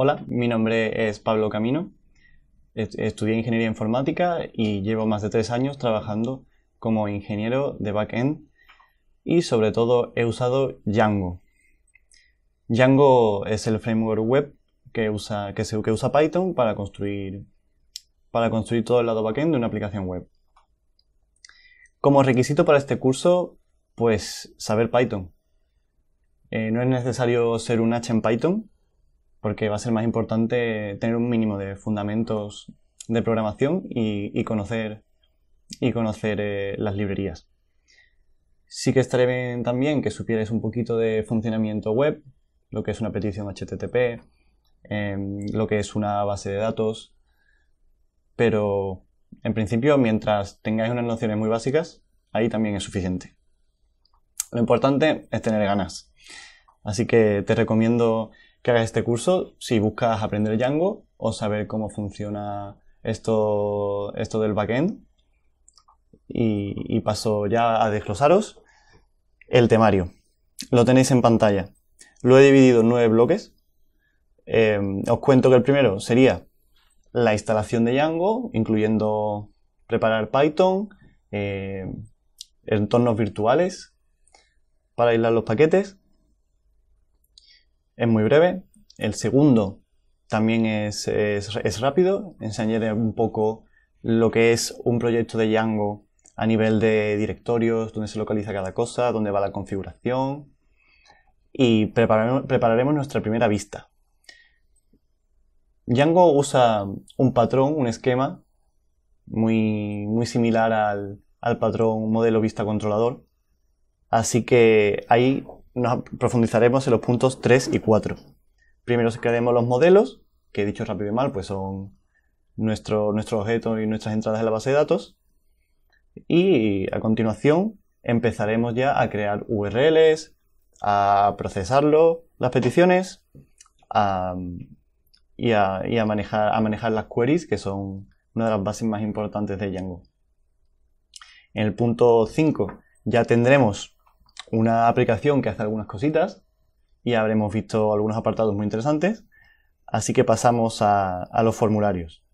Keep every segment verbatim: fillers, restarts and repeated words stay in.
Hola, mi nombre es Pablo Camino, estudié Ingeniería Informática y llevo más de tres años trabajando como ingeniero de backend y sobre todo he usado Django. Django es el framework web que usa, que se, que usa Python para construir, para construir todo el lado backend de una aplicación web. Como requisito para este curso, pues saber Python. Eh, no es necesario ser un hache en Python, porque va a ser más importante tener un mínimo de fundamentos de programación y, y conocer, y conocer eh, las librerías. Sí que estaría bien también que supierais un poquito de funcionamiento web, lo que es una petición hache te te pe, eh, lo que es una base de datos, pero en principio mientras tengáis unas nociones muy básicas, ahí también es suficiente. Lo importante es tener ganas, así que te recomiendo que hagas este curso si buscas aprender Django o saber cómo funciona esto, esto del backend. Y, y paso ya a desglosaros el temario. Lo tenéis en pantalla. Lo he dividido en nueve bloques. Eh, os cuento que el primero sería la instalación de Django, incluyendo preparar Python, eh, entornos virtuales para aislar los paquetes. Es muy breve. El segundo también es, es, es rápido. Enseñaré un poco lo que es un proyecto de Django a nivel de directorios, dónde se localiza cada cosa, dónde va la configuración. Y preparare, prepararemos nuestra primera vista. Django usa un patrón, un esquema muy, muy similar al, al patrón modelo vista controlador. Así que ahí nos profundizaremos en los puntos tres y cuatro. Primero crearemos los modelos, que he dicho rápido y mal, pues son nuestro, nuestro objeto y nuestras entradas en la base de datos. Y a continuación empezaremos ya a crear u erre eles, a procesarlo, las peticiones, a, y, a, y a, manejar, a manejar las queries, que son una de las bases más importantes de Django. En el punto cinco ya tendremos una aplicación que hace algunas cositas y habremos visto algunos apartados muy interesantes, así que pasamos a, a los formularios.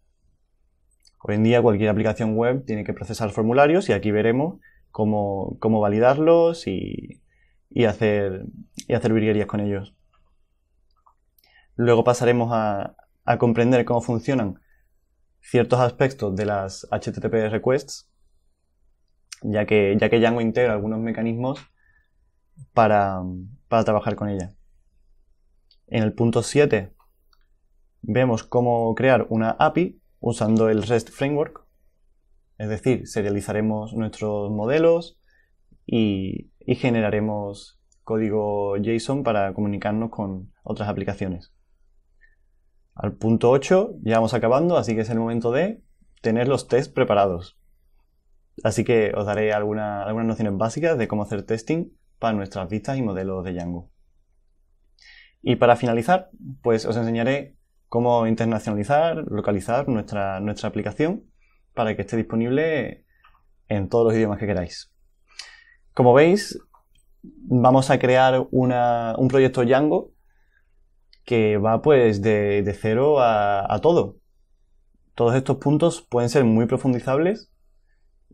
Hoy en día cualquier aplicación web tiene que procesar formularios y aquí veremos cómo, cómo validarlos y, y, hacer, y hacer virguerías con ellos. Luego pasaremos a, a comprender cómo funcionan ciertos aspectos de las hache te te pe requests, ya que, ya que Django integra algunos mecanismos Para, para trabajar con ella. En el punto siete vemos cómo crear una a pe i usando el REST Framework, es decir, serializaremos nuestros modelos y, y generaremos código JSON para comunicarnos con otras aplicaciones. Al punto ocho ya vamos acabando, así que es el momento de tener los tests preparados. Así que os daré alguna, algunas nociones básicas de cómo hacer testing para nuestras vistas y modelos de Django. Y para finalizar, pues os enseñaré cómo internacionalizar, localizar nuestra, nuestra aplicación para que esté disponible en todos los idiomas que queráis. Como veis, vamos a crear una, un proyecto Django que va pues de, de cero a, a todo. Todos estos puntos pueden ser muy profundizables.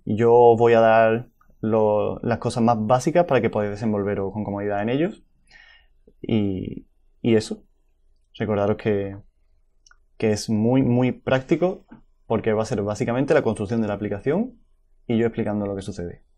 Yo os voy a dar Lo, las cosas más básicas para que podáis desenvolveros con comodidad en ellos y, y eso, recordaros que, que es muy muy práctico porque va a ser básicamente la construcción de la aplicación y yo explicando lo que sucede.